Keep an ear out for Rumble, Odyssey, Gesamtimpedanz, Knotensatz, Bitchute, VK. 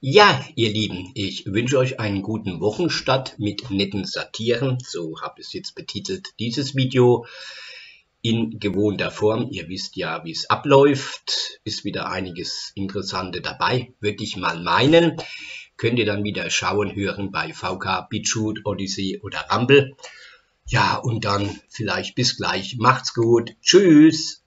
Ja, ihr Lieben, ich wünsche euch einen guten Wochenstart mit netten Satiren. So habe ich es jetzt betitelt, dieses Video in gewohnter Form. Ihr wisst ja, wie es abläuft. Ist wieder einiges Interessantes dabei, würde ich mal meinen. Könnt ihr dann wieder schauen, hören bei VK, Bitchute, Odyssey oder Rumble. Ja, und dann vielleicht bis gleich. Macht's gut. Tschüss.